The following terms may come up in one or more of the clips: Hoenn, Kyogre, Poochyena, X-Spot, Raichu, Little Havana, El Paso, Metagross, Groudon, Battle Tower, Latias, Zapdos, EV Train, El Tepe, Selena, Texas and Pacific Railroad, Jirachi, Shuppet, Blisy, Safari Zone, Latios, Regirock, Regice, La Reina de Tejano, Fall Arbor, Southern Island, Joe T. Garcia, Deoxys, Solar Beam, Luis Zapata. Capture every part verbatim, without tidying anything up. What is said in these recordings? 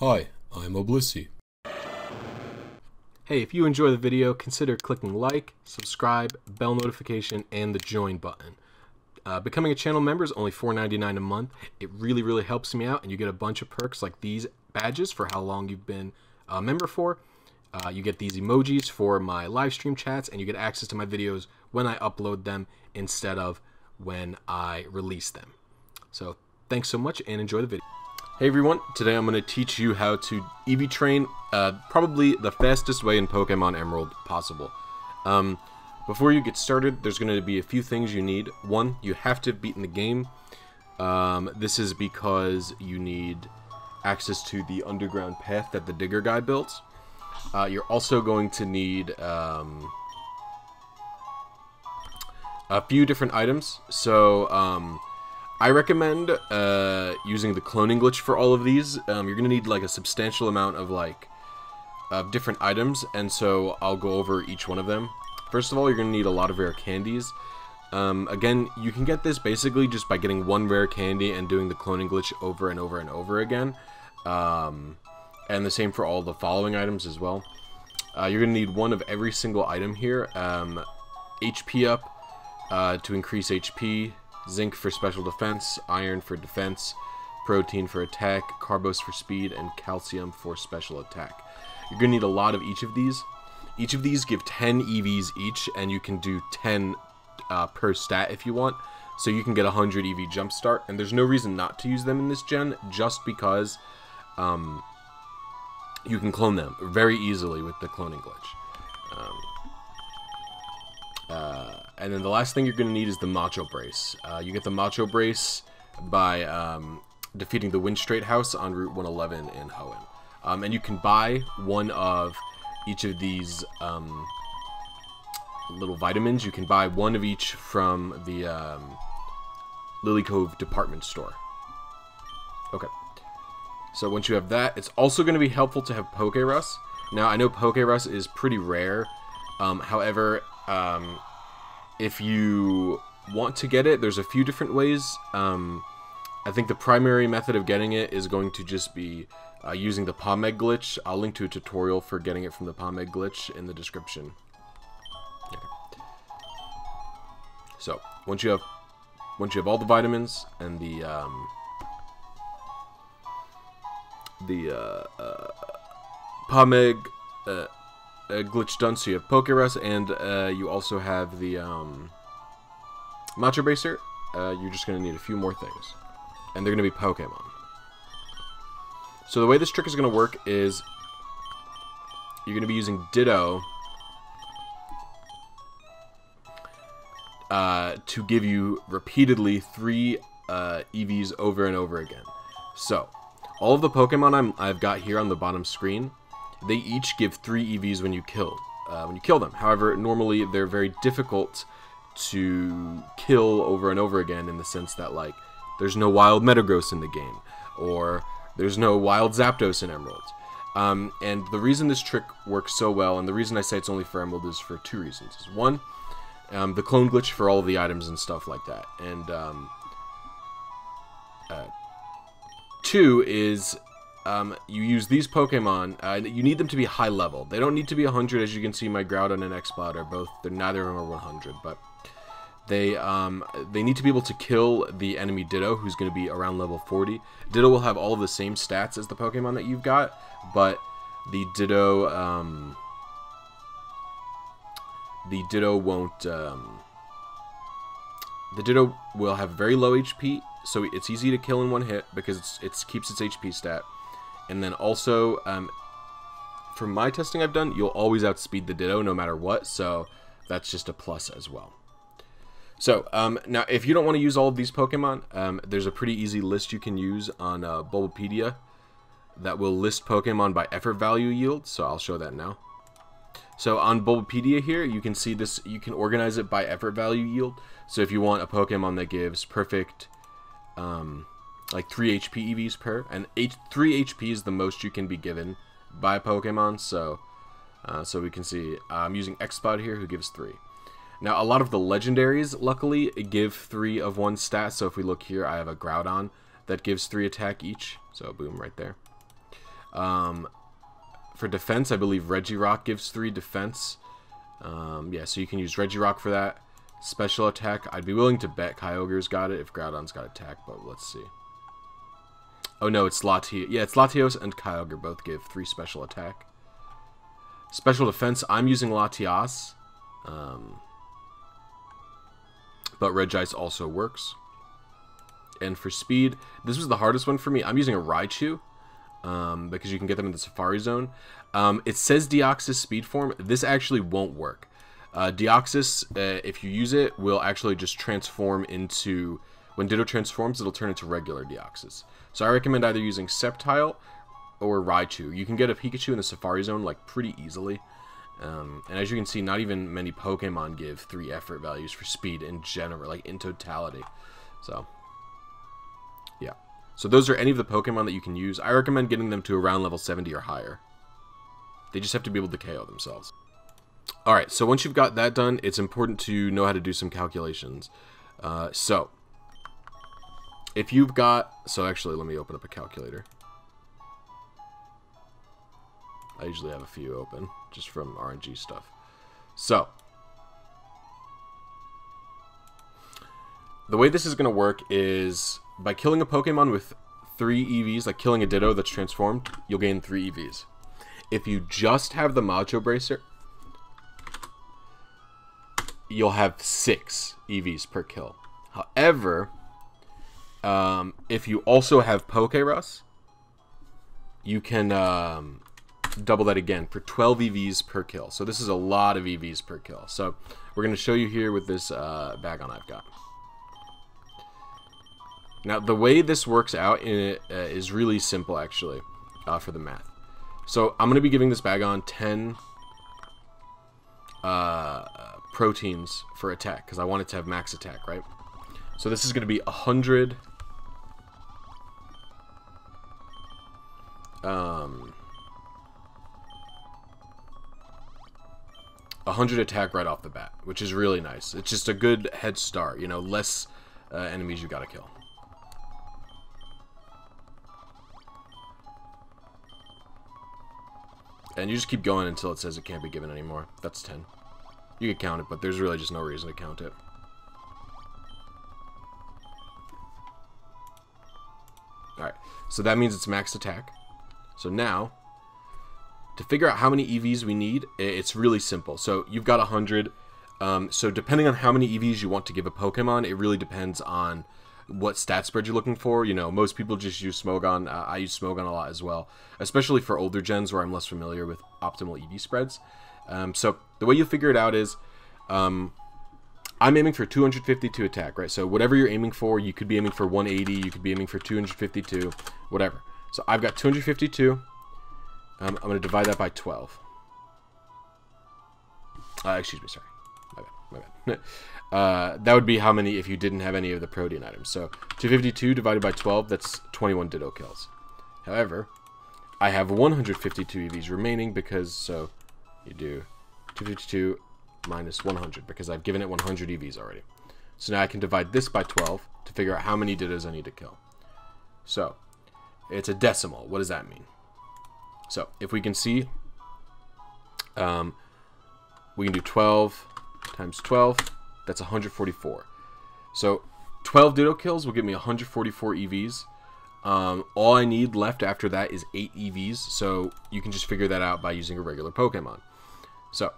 Hi, I'm Blisy. Hey, if you enjoy the video, consider clicking like, subscribe, bell notification, and the join button. Uh, becoming a channel member is only four ninety-nine a month. It really, really helps me out, and you get a bunch of perks like these badges for how long you've been a member for. Uh, you get these emojis for my live stream chats, and you get access to my videos when I upload them instead of when I release them. So thanks so much and enjoy the video. Hey everyone, today I'm going to teach you how to E V train uh, probably the fastest way in Pokémon Emerald possible. Um, before you get started, there's going to be a few things you need. One, you have to have beaten the game. Um, this is because you need access to the underground path that the digger guy built. Uh, you're also going to need um, a few different items. So um, I recommend uh, using the cloning glitch for all of these. Um, you're gonna need like a substantial amount of like of different items, and so I'll go over each one of them. First of all, you're gonna need a lot of rare candies. Um, again, you can get this basically just by getting one rare candy and doing the cloning glitch over and over and over again. Um, And the same for all the following items as well. Uh, you're going to need one of every single item here. Um, H P up uh, to increase H P, zinc for special defense, iron for defense, protein for attack, carbos for speed, and calcium for special attack. You're going to need a lot of each of these. Each of these give ten E Vs each, and you can do ten uh, per stat if you want. So you can get one hundred E V jumpstart, and there's no reason not to use them in this gen, just because... Um, You can clone them very easily with the cloning glitch. Um, uh, and then the last thing you're going to need is the Macho Brace. Uh, you get the Macho Brace by um, defeating the Wind Straight House on Route one eleven in Hoenn. Um, and you can buy one of each of these um, little vitamins. You can buy one of each from the um, Lily Cove department store. Okay. So once you have that, it's also going to be helpful to have PokéRus. Now, I know PokéRus is pretty rare. Um, however, um, if you want to get it, there's a few different ways. Um, I think the primary method of getting it is going to just be uh, using the Pomeg glitch. I'll link to a tutorial for getting it from the Pomeg glitch in the description. Okay. So once you have, once you have all the vitamins and the um, the uh, uh, Pomeg uh, uh, glitch done, so you have PokéRus, and uh, you also have the um, Macho Bracer. Uh, you're just going to need a few more things, and they're going to be Pokemon. So the way this trick is going to work is you're going to be using Ditto uh, to give you repeatedly three uh, E Vs over and over again. So all of the Pokemon I'm, I've got here on the bottom screen, they each give three E Vs when you kill uh, when you kill them. However, normally they're very difficult to kill over and over again, in the sense that like there's no wild Metagross in the game, or there's no wild Zapdos in Emerald. Um, and the reason this trick works so well, and the reason I say it's only for Emerald, is for two reasons. One, um, the clone glitch for all of the items and stuff like that, and um, uh, two is um, you use these Pokemon, uh, you need them to be high level. They don't need to be one hundred, as you can see my Groudon and Exploud are both, they're, neither of them are one hundred, but they um, they need to be able to kill the enemy Ditto, who's going to be around level forty. Ditto will have all of the same stats as the Pokemon that you've got, but the Ditto, um, the Ditto won't, um, the Ditto will have very low H P, so it's easy to kill in one hit because it's, it's keeps its H P stat. And then also, um, from my testing I've done, you'll always outspeed the Ditto no matter what, so that's just a plus as well. So, um, now if you don't want to use all of these Pokemon, um, there's a pretty easy list you can use on uh, Bulbapedia that will list Pokemon by effort value yield, so I'll show that now. So on Bulbapedia here, you can see this, you can organize it by effort value yield. So if you want a Pokemon that gives perfect... Um, like three H P E Vs per, and eight, three H P is the most you can be given by Pokemon, so uh, so we can see uh, I'm using X-Spot here, who gives three. Now a lot of the legendaries luckily give three of one stat, so if we look here I have a Groudon that gives three attack each, so boom, right there. Um, for defense, I believe Regirock gives three defense. Um, yeah, so you can use Regirock for that. Special attack, I'd be willing to bet Kyogre's got it if Groudon's got attack, but let's see. Oh no, it's Latios. Yeah, it's Latios and Kyogre both give three special attack. Special defense, I'm using Latias. Um, but Regice also works. And for speed, this was the hardest one for me. I'm using a Raichu. Um, because you can get them in the Safari Zone. Um, it says Deoxys speed form. This actually won't work. Uh, Deoxys, uh, if you use it, will actually just transform into... When Ditto transforms, it'll turn into regular Deoxys. So I recommend either using Sceptile or Raichu. You can get a Pikachu in the Safari Zone, like, pretty easily. Um, and as you can see, not even many Pokemon give three effort values for speed in general, like, in totality. So, yeah. So those are any of the Pokemon that you can use. I recommend getting them to around level seventy or higher. They just have to be able to K O themselves. Alright, so once you've got that done, it's important to know how to do some calculations. Uh, so... If you've got... So actually, let me open up a calculator. I usually have a few open, just from R N G stuff. So. The way this is going to work is, by killing a Pokemon with three E Vs, like killing a Ditto that's transformed, you'll gain three E Vs. If you just have the Macho Bracer, you'll have six E Vs per kill. However... Um, if you also have PokéRus, you can um, double that again for twelve E Vs per kill. So this is a lot of E Vs per kill. So we're going to show you here with this uh, Bagon I've got. Now the way this works out in it, uh, is really simple actually uh, for the math. So I'm going to be giving this Bagon ten uh, proteins for attack because I want it to have max attack, right? So this is going to be one hundred um, one hundred attack right off the bat, which is really nice. It's just a good head start, you know, less uh, enemies you got to kill. And you just keep going until it says it can't be given anymore. That's ten. You can count it, but there's really just no reason to count it. Alright, so that means it's maxed attack. So now, to figure out how many E Vs we need, it's really simple. So you've got one hundred. Um, so depending on how many E Vs you want to give a Pokemon, it really depends on what stat spread you're looking for. You know, most people just use Smogon. Uh, I use Smogon a lot as well, especially for older gens where I'm less familiar with optimal E V spreads. Um, so the way you figure it out is... Um, I'm aiming for two hundred fifty to attack, right? So whatever you're aiming for, you could be aiming for one eighty, you could be aiming for two hundred fifty-two, whatever. So I've got two hundred fifty-two. Um, I'm going to divide that by twelve. Uh, excuse me, sorry. My bad, my bad. uh, that would be how many if you didn't have any of the protein items. So two hundred fifty-two divided by twelve, that's twenty-one Ditto kills. However, I have one hundred fifty-two E Vs remaining because, so you do two hundred fifty-two... minus one hundred, because I've given it one hundred E Vs already. So now I can divide this by twelve to figure out how many Dittos I need to kill. So, it's a decimal. What does that mean? So, if we can see, um, we can do twelve times twelve. That's one hundred forty-four. So, twelve Ditto kills will give me one hundred forty-four E Vs. Um, all I need left after that is eight E Vs, so you can just figure that out by using a regular Pokemon. So,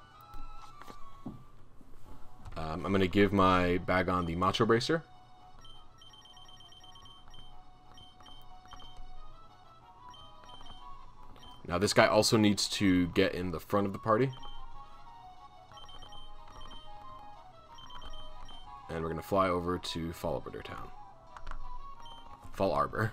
Um, I'm going to give my Bagon the Macho Bracer. Now this guy also needs to get in the front of the party. And we're going to fly over to Fall Arbor Town. Fall Arbor.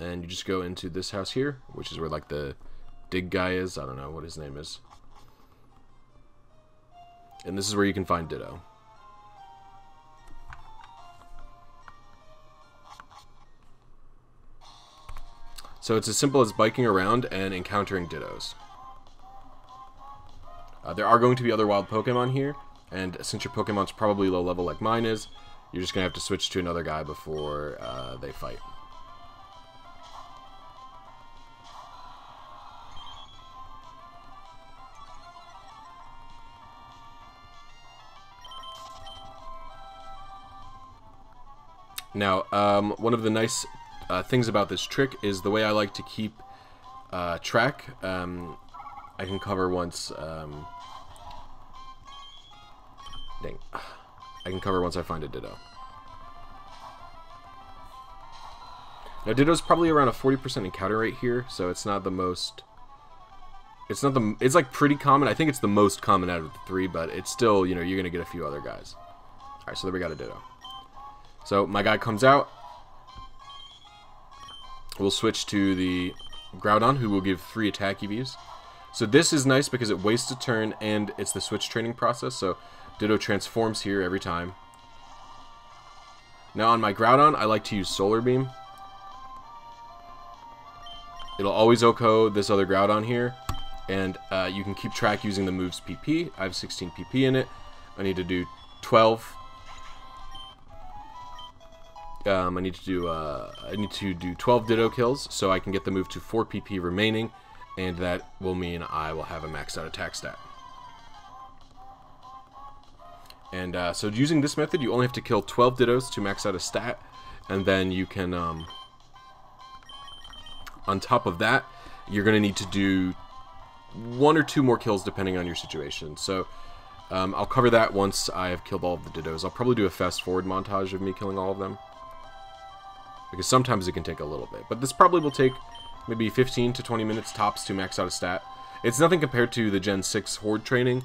And you just go into this house here, which is where, like, the dig guy is. I don't know what his name is. And this is where you can find Ditto. So it's as simple as biking around and encountering Dittos. Uh, there are going to be other wild Pokemon here, and since your Pokemon's probably low level like mine is, You're just going to have to switch to another guy before uh, they fight. Now, um, one of the nice uh, things about this trick is the way I like to keep uh, track. Um, I can cover once... Um, dang. I can cover once I find a Ditto. Now, Ditto's probably around a forty percent encounter rate here, so it's not the most... It's not the... It's, like, pretty common. I think it's the most common out of the three, but it's still, you know, you're going to get a few other guys. Alright, so there we got a Ditto. So, my guy comes out. We'll switch to the Groudon, who will give three attack E Vs. So, this is nice because it wastes a turn, and it's the switch training process, so Ditto transforms here every time. Now, on my Groudon, I like to use Solar Beam. It'll always O K O this other Groudon here, and uh, you can keep track using the move's P P. I have sixteen P P in it. I need to do twelve... Um, I need to do uh, I need to do twelve Ditto kills so I can get the move to four P P remaining, and that will mean I will have a maxed out attack stat. And uh, so using this method, you only have to kill twelve Dittos to max out a stat, and then you can um, on top of that, you're going to need to do one or two more kills depending on your situation. So. Um, I'll cover that once I have killed all of the Dittos. I'll probably do a fast-forward montage of me killing all of them, because sometimes it can take a little bit. But this probably will take maybe fifteen to twenty minutes tops to max out a stat. It's nothing compared to the Gen six Horde training.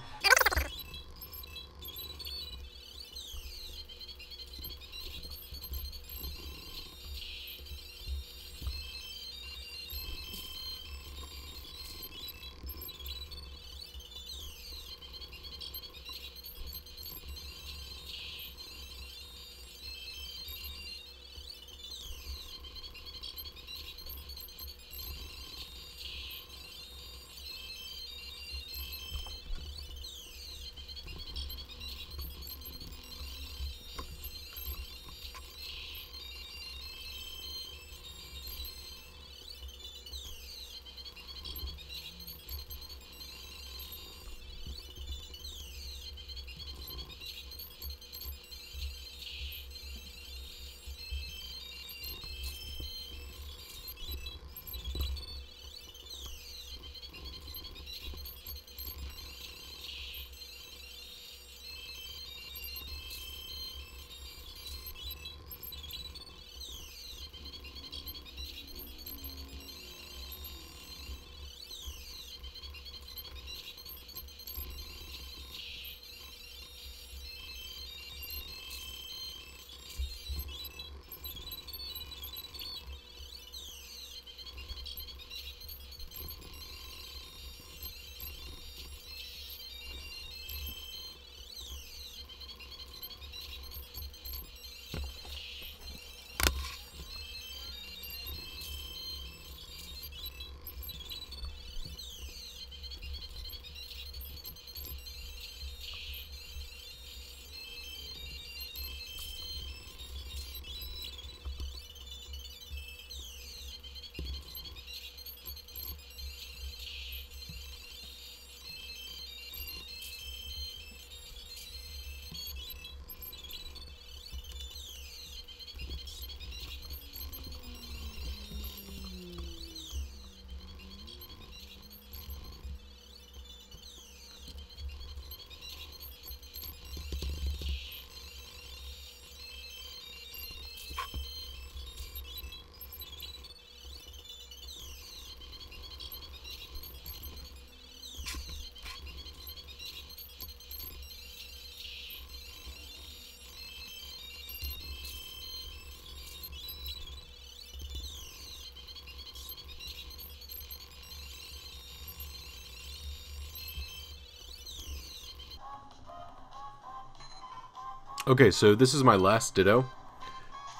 Okay, so this is my last Ditto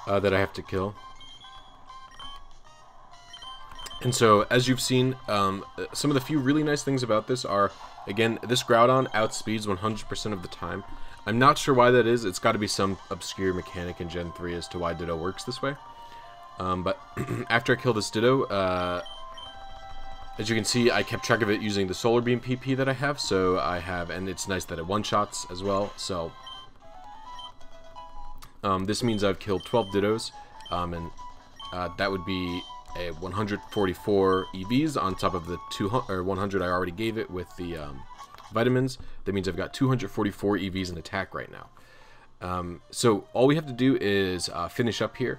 uh, that I have to kill. And so, as you've seen, um, some of the few really nice things about this are, again, this Groudon outspeeds one hundred percent of the time. I'm not sure why that is. It's got to be some obscure mechanic in Gen three as to why Ditto works this way. Um, but after I killed this Ditto, uh, as you can see, I kept track of it using the Solar Beam P P that I have. So I have, and it's nice that it one-shots as well. So um, this means I've killed twelve Dittos, um, and uh, that would be a one hundred forty-four E Vs on top of the two hundred or one hundred I already gave it with the um, vitamins. That means I've got two hundred forty-four E Vs in attack right now. Um, so all we have to do is uh, finish up here.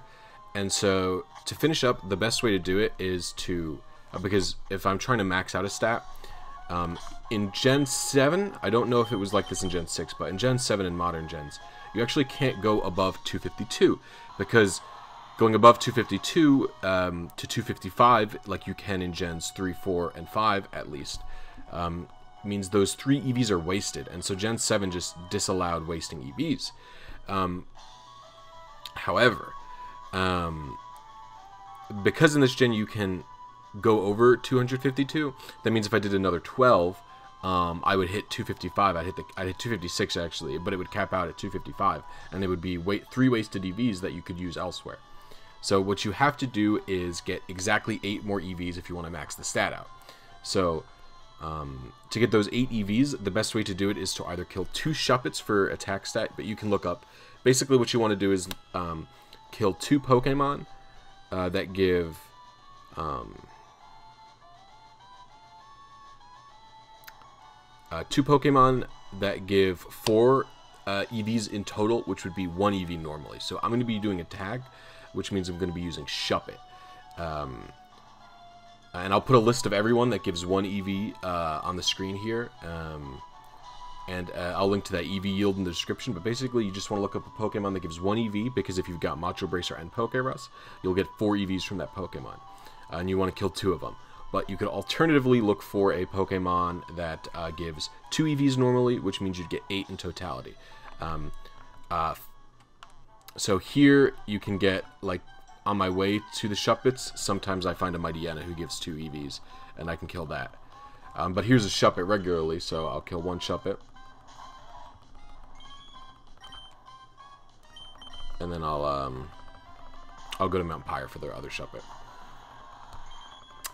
And so to finish up, the best way to do it is to, uh, because if I'm trying to max out a stat, um, in Gen seven, I don't know if it was like this in Gen six, but in Gen seven and modern gens, you actually can't go above two fifty-two, because going above two fifty-two um, to two fifty-five, like you can in Gens three, four, and five at least, um, means those three E Vs are wasted. And so Gen seven just disallowed wasting E Vs. Um, however, um, because in this gen you can go over two hundred fifty-two, that means if I did another twelve, um, I would hit two fifty-five. I'd hit, the, I'd hit two fifty-six actually, but it would cap out at two fifty-five, and it would be wait, three wasted E Vs that you could use elsewhere. So what you have to do is get exactly eight more E Vs if you want to max the stat out. So Um, to get those eight E Vs, the best way to do it is to either kill two Shuppets for attack stat, but you can look up. Basically what you want to do is um, kill two Pokemon uh, that give um, uh, two Pokemon that give four uh, E Vs in total, which would be one E V normally. So I'm going to be doing a tag, which means I'm going to be using Shuppet. Um, And I'll put a list of everyone that gives one E V uh, on the screen here. Um, and uh, I'll link to that E V yield in the description. But basically, you just want to look up a Pokemon that gives one E V, because if you've got Macho Bracer and PokéRus, you'll get four E Vs from that Pokemon. Uh, and you want to kill two of them. But you could alternatively look for a Pokemon that uh, gives two E Vs normally, which means you'd get eight in totality. Um, uh, so here, you can get, like, on my way to the Shuppets, sometimes I find a Mightyena who gives two E Vs, and I can kill that. Um, but here's a Shuppet regularly, so I'll kill one Shuppet. And then I'll um, I'll go to Mount Pyre for their other Shuppet.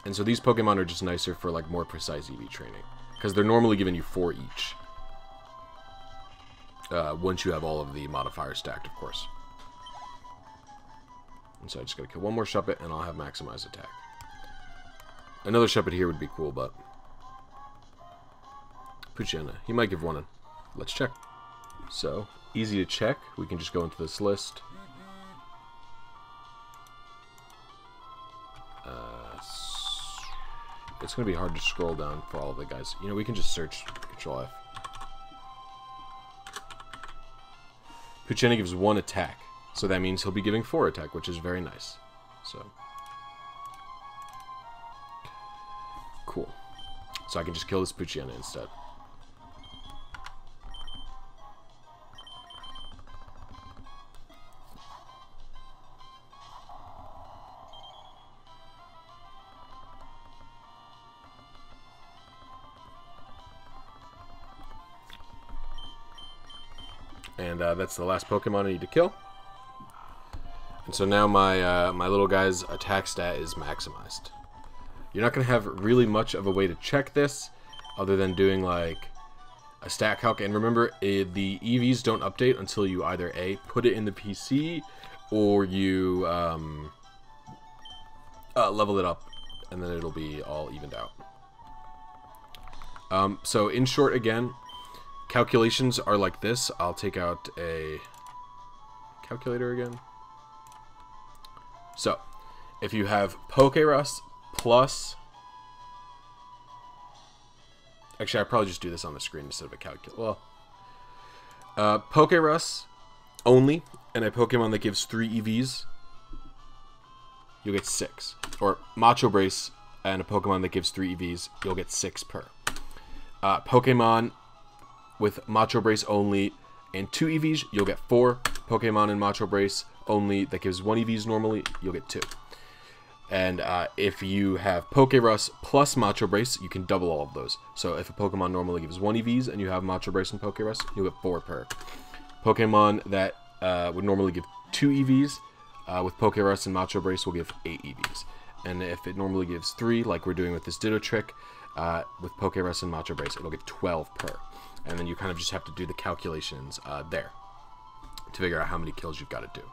And so these Pokemon are just nicer for like more precise E V training, because they're normally giving you four each. Uh, once you have all of the modifiers stacked, of course. And so I just gotta kill one more Shuppet, and I'll have maximized attack. Another Shuppet here would be cool, but Poochyena, he might give one in. Let's check. So easy to check. We can just go into this list. Uh, it's gonna be hard to scroll down for all of the guys. You know, we can just search. Control F. Poochyena gives one attack. So that means he'll be giving four attack, which is very nice. So cool. So I can just kill this Poochyena instead. And uh, that's the last Pokemon I need to kill. And so now my uh, my little guy's attack stat is maximized. You're not going to have really much of a way to check this other than doing like a stat calc. And remember, it, the E Vs don't update until you either A, put it in the P C, or you um, uh, level it up, and then it'll be all evened out. Um, so in short, again, calculations are like this. I'll take out a calculator again. So, if you have PokéRus plus... Actually, I'll probably just do this on the screen instead of a calculator. Well, uh, PokéRus only, and a Pokemon that gives three E Vs, you'll get six. Or Macho Brace and a Pokemon that gives three E Vs, you'll get six per. Uh, Pokemon with Macho Brace only and two E Vs, you'll get four. Pokemon and Macho Brace only that gives one E Vs normally, you'll get two. And uh, if you have PokéRus plus Macho Brace, you can double all of those. So if a Pokemon normally gives one E Vs and you have Macho Brace and PokéRus, you'll get four per. Pokemon that uh, would normally give two E Vs uh, with PokéRus and Macho Brace will give eight E Vs. And if it normally gives three, like we're doing with this Ditto trick, uh, with PokéRus and Macho Brace, it'll get twelve per. And then you kind of just have to do the calculations uh, there to figure out how many kills you've got to do.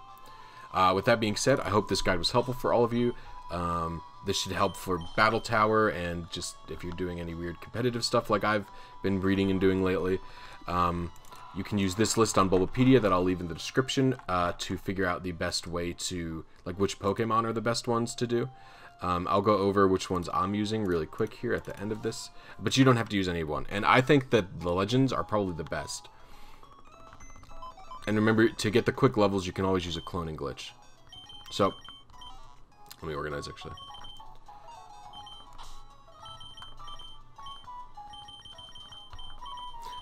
Uh, with that being said, I hope this guide was helpful for all of you. Um, this should help for Battle Tower and just if you're doing any weird competitive stuff like I've been reading and doing lately. Um, you can use this list on Bulbapedia that I'll leave in the description uh, to figure out the best way to, like which Pokemon are the best ones to do. Um, I'll go over which ones I'm using really quick here at the end of this, but you don't have to use any one. And I think that the Legends are probably the best. And remember, to get the quick levels, you can always use a cloning glitch. So, let me organize, actually.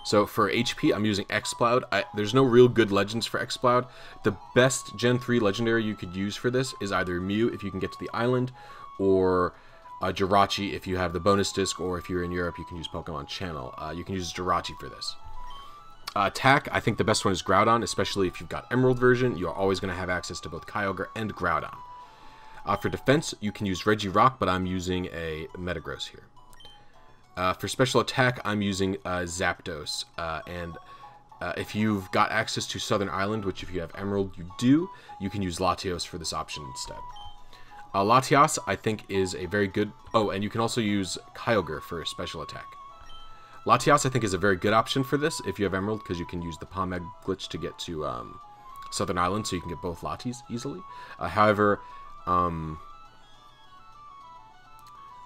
So, for H P, I'm using Exploud. I, there's no real good legends for Exploud. The best Gen three legendary you could use for this is either Mew, if you can get to the island, or uh, Jirachi, if you have the bonus disc, or if you're in Europe, you can use Pokemon Channel. Uh, you can use Jirachi for this. Uh, attack, I think the best one is Groudon, especially if you've got Emerald version. You're always going to have access to both Kyogre and Groudon. Uh, for defense, you can use Regirock, but I'm using a Metagross here. Uh, for special attack, I'm using uh, Zapdos. Uh, and uh, if you've got access to Southern Island, which if you have Emerald, you do, you can use Latios for this option instead. Uh, Latias, I think, is a very good... Oh, and you can also use Kyogre for a special attack. Latias, I think, is a very good option for this if you have Emerald, because you can use the Palm Egg glitch to get to um, Southern Island, so you can get both Latis easily. Uh, however, um,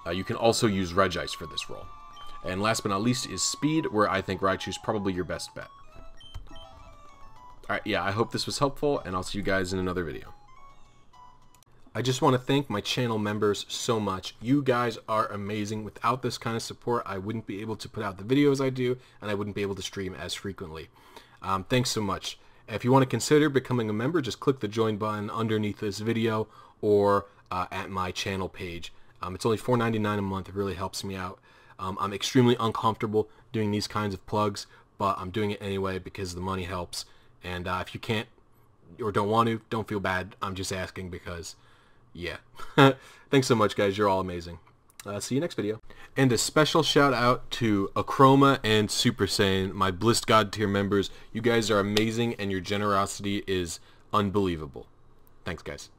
uh, you can also use Regice for this role. And last but not least is Speed, where I think Raichu's probably your best bet. Alright, yeah, I hope this was helpful, and I'll see you guys in another video. I just want to thank my channel members so much. You guys are amazing. Without this kind of support, I wouldn't be able to put out the videos I do, and I wouldn't be able to stream as frequently. Um, thanks so much. If you want to consider becoming a member, just click the join button underneath this video or uh, at my channel page. Um, it's only four ninety-nine a month. It really helps me out. Um, I'm extremely uncomfortable doing these kinds of plugs, but I'm doing it anyway because the money helps. And uh, if you can't or don't want to, don't feel bad. I'm just asking because... yeah. Thanks so much, guys. You're all amazing. Uh, see you next video. And a special shout out to Achroma and Super Saiyan, my Bliss God tier members. You guys are amazing, and your generosity is unbelievable. Thanks, guys.